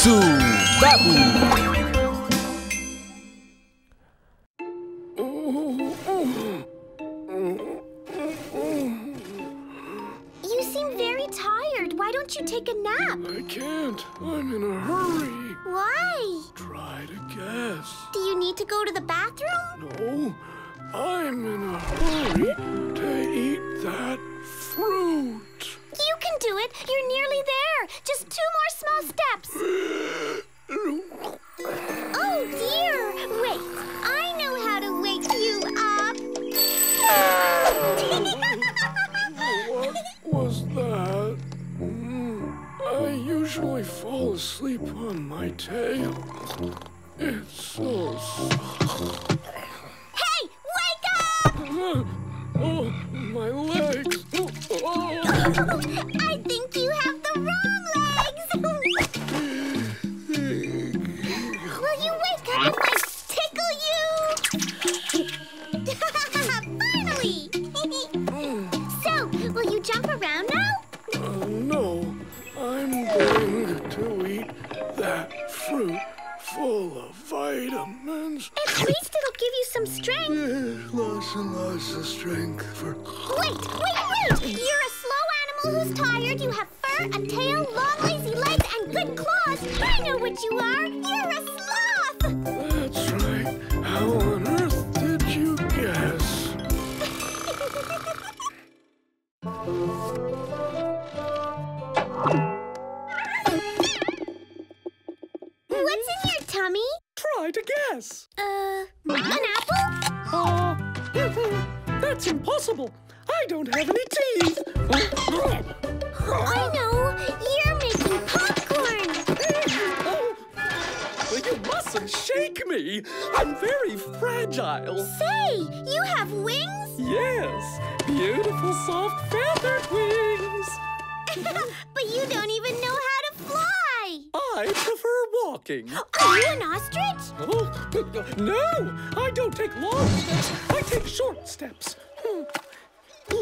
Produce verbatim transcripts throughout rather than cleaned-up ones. Zoobabu. Take a nap. I can't. I'm in a hurry. Why? Try to guess. Do you need to go to the bathroom? No. I'm in a hurry to eat that fruit. You can do it. You're nearly there. Just two more small steps. Oh, dear. Wait. I know how to wake you up. What was that? I usually fall asleep on my tail. It's so soft. Hey, wake up! Oh, my legs. Oh. I think you have the wrong legs. Will you wake up if I tickle you? Finally! So, will you jump around now? Uh, no. I'm going to eat that fruit full of vitamins. At least it'll give you some strength. Yeah, lots and lots of strength for... Wait, wait, wait! You're a slow animal who's tired. You have fur, a tail, long lazy legs, and good claws. I know what you are. You're a sloth! That's right. How on earth did you guess? What's in your tummy? Try to guess. Uh, an apple? Uh, that's impossible. I don't have any teeth. I know. You're making popcorn. Oh, well, you mustn't shake me. I'm very fragile. Say, you have wings? Yes, beautiful soft feathered wings. But you don't even know how to fly. I prefer walking. Are you an ostrich? Oh, no, I don't take long steps. I take short steps.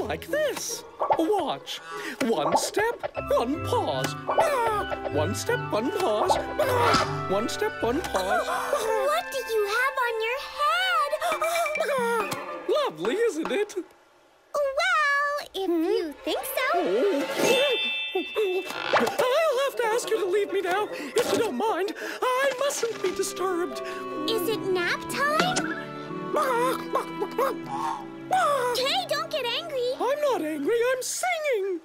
Like this. Watch. One step, one pause. One step, one pause. One step, one pause. What do you have on your head? Lovely, isn't it? If you think so. I'll have to ask you to leave me now. If you don't mind, I mustn't be disturbed. Is it nap time? Hey, don't get angry. I'm not angry, I'm singing.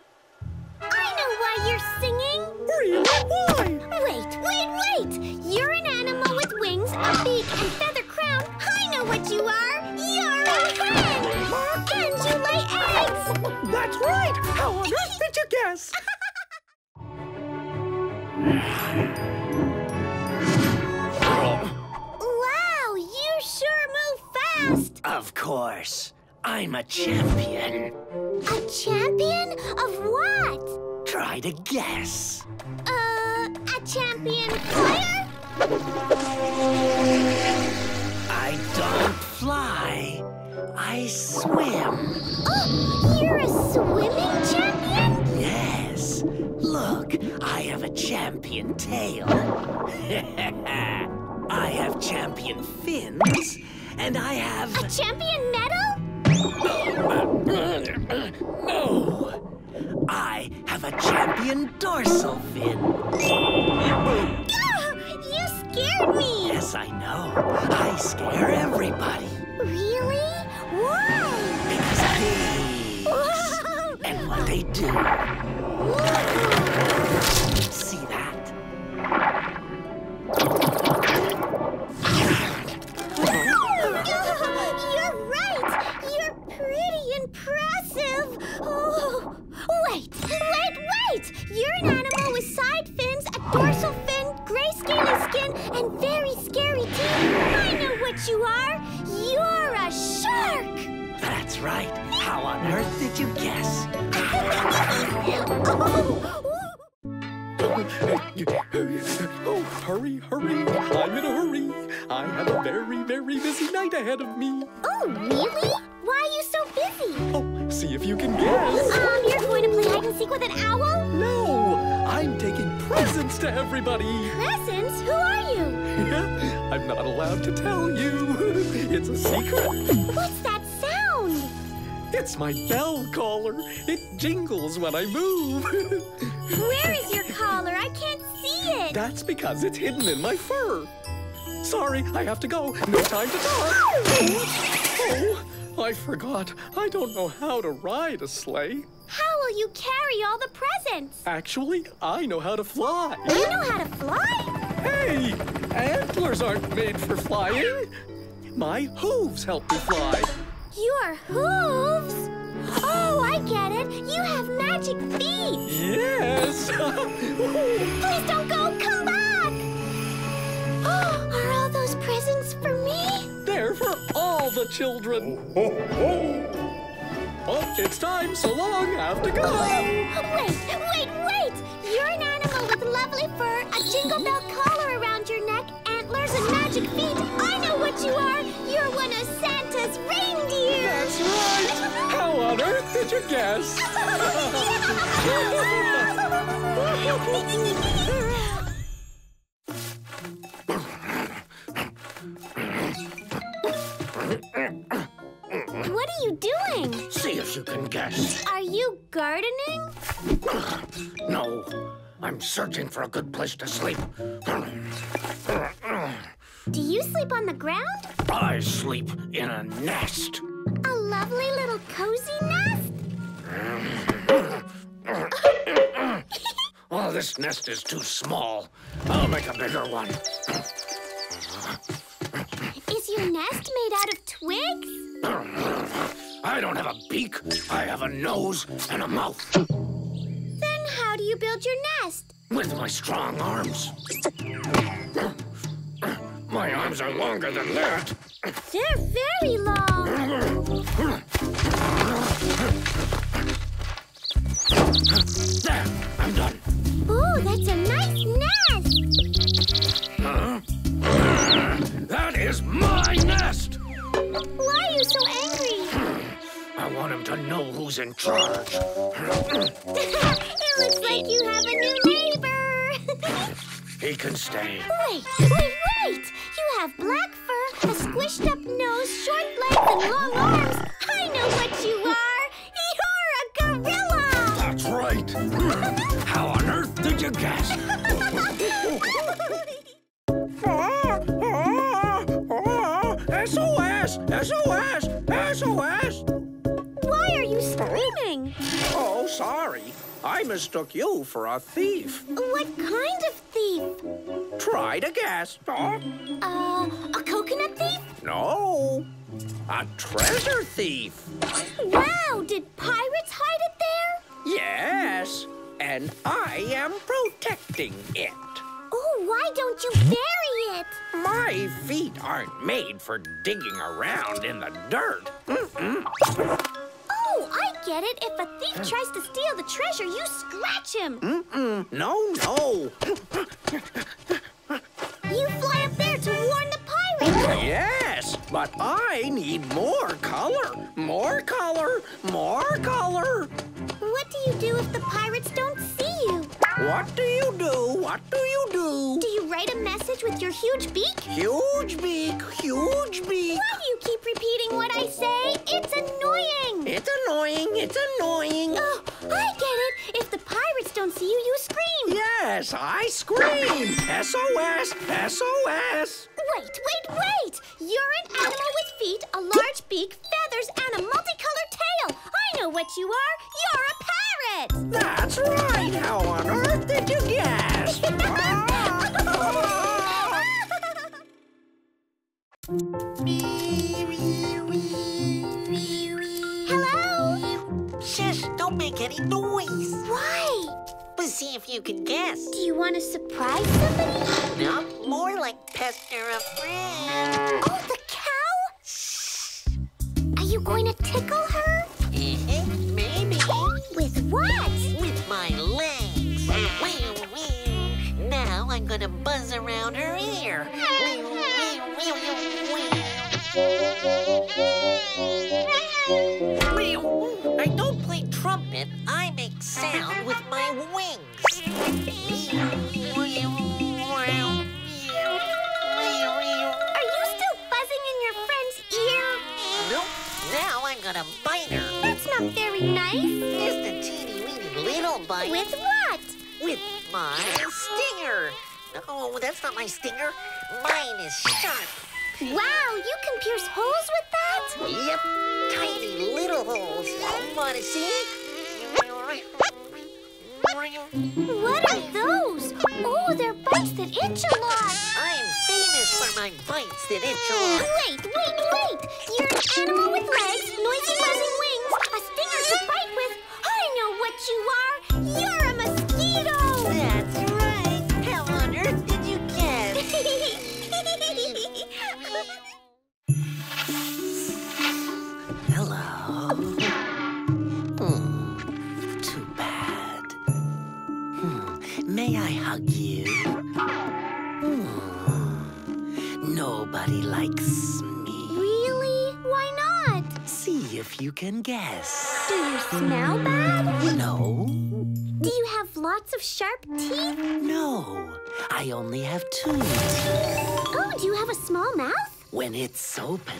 I know why you're singing. Really? Why? Wait, wait, wait. You're an animal with wings, a beak, and feather crown. I know what you are. You're a hen. And you lay eggs. That's right! How on earth did you guess? Wow, you sure move fast! Of course. I'm a champion. A champion? Of what? Try to guess. Uh, a champion player? I don't fly. I swim. Oh, you're a swimming champion? Yes. Look, I have a champion tail. I have champion fins, and I have... A champion medal? No. I have a champion dorsal fin. Oh, you scared me. Yes, I know. I scare everybody. Really? Why? Because pigs. Whoa. And what they do. Whoa. See that? You're right. You're pretty impressive. Oh. Wait, wait, wait. You're an animal with side fins, a dorsal fin, gray scaly skin, and very scary teeth. I know what you are. You're a shark! That's right. How on earth did you guess? Oh. Oh, hurry, hurry. I'm in a hurry. I have a very, very busy night ahead of me. Oh, really? Why are you so busy? Oh, see if you can guess. Um, you're going to play hide and seek with an owl? No, I'm taking presents to everybody. Presents? Who are you? I'm not allowed to tell you. It's a secret. What's that sound? It's my bell collar. It jingles when I move. Where is your collar? I can't see it. That's because it's hidden in my fur. Sorry, I have to go. No time to talk. Oh, oh, I forgot. I don't know how to ride a sleigh. How will you carry all the presents? Actually, I know how to fly. You know how to fly? Hey, antlers aren't made for flying. My hooves help me fly. Your hooves? Oh, I get it. You have magic feet. Yes. Please don't go. Come back. Oh, are all those presents for me? They're for all the children. Oh, oh, oh. Oh, it's time. So long. I have to go. Wait, wait, wait. You're an animal with lovely fur, a jingle bell collar around your neck, antlers, and magic feet. I know what you are. You're one of Santa's reindeer. That's right. How on earth did you guess? What are you doing? See if you can guess. Are you gardening? No. I'm searching for a good place to sleep. Do you sleep on the ground? I sleep in a nest. A lovely little cozy nest? Oh, this nest is too small. I'll make a bigger one. Is your nest made out of twigs? I don't have a beak. I have a nose and a mouth. How do you build your nest? With my strong arms. My arms are longer than that. They're very long. There, I'm done. Oh, that's a nice nest. Huh? That is my nest. Why are you so angry? I want him to know who's in charge. It looks like you have a new neighbor. He can stay. Wait, wait, wait! You have black fur, a squished-up nose, short legs, and long arms. I know what you are. You're a gorilla. That's right. How on earth did you guess? S O S! S O S! S O S! Why are you screaming? Oh, sorry. I mistook you for a thief. What kind of thief? Try to guess. Oh. Uh, a coconut thief? No. A treasure thief. Wow, did pirates hide it there? Yes, and I am protecting it. Oh, why don't you bury it? My feet aren't made for digging around in the dirt. Mm-mm. Oh, I get it. If a thief tries to steal the treasure, you scratch him. Mm-mm. No, no. You fly up there to warn the pirates. Yes, but I need more color. More color. More color. What do you do if the pirates don't see you? What do you do? What do you do? Do you write a message with your huge beak? Huge beak. Huge beak. Why do you keep repeating what I say? It's annoying. It's annoying. It's annoying. Oh, I get it. If the pirates don't see you, you scream. Yes, I scream. S O S. S O S. Wait, wait, wait. You're an animal with feet, a large beak, feathers, and a multicolored tail. I know what you are. You're a parrot. That's right. How on earth did you guess? Hello? Shh, don't make any noise. Why? See if you can guess. Do you want to surprise somebody? No, more like pester a friend. Oh, the cow? Shh. Are you going to tickle her? Uh-huh, maybe. With what? With my legs. I'm gonna buzz around her ear. I don't play trumpet, I make sound with my wings. A biter. That's not very nice. Just a teeny-weeny little bite. With what? With my stinger. Oh, that's not my stinger. Mine is sharp. Wow, you can pierce holes with that? Yep, tiny little holes. Want to see? What are those? Oh, they're bites that itch a lot. I'm famous for my bites that itch a lot. Wait, wait, wait. You're an animal with legs, noisy buzzing wings, a stinger to bite with. I know what you are. You're a mosquito. That's right. How on earth did you guess? Hello. Hmm. Too bad. Hmm. May I hug you? Hmm. Nobody likes me. If you can guess. Do you smell bad? No. Do you have lots of sharp teeth? No. I only have two teeth. Oh, do you have a small mouth? When it's open,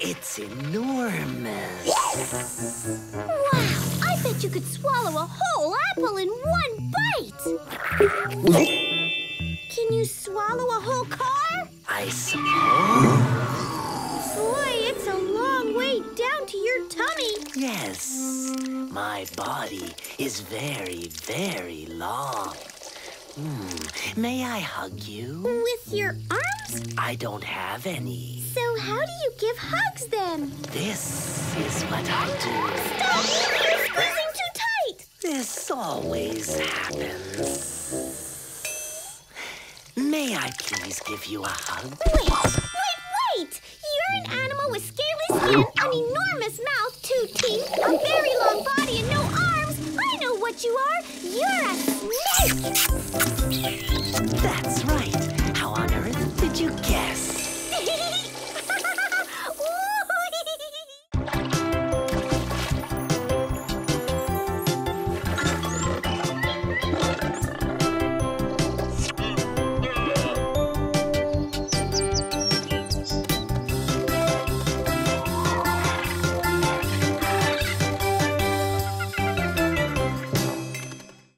it's enormous. Yes! Wow, I bet you could swallow a whole apple in one bite. Can you swallow a whole car? I suppose. Boy, it's a long way down to your tummy. Yes, my body is very, very long. Mm. May I hug you? With your arms? I don't have any. So how do you give hugs then? This is what I do. Stop! You're squeezing too tight! This always happens. May I please give you a hug? Wait, wait, wait! You're an animal with scaly skin, an enormous mouth, two teeth, a very long body and no arms. I know what you are. You're a snake. That's right. How on earth did you guess?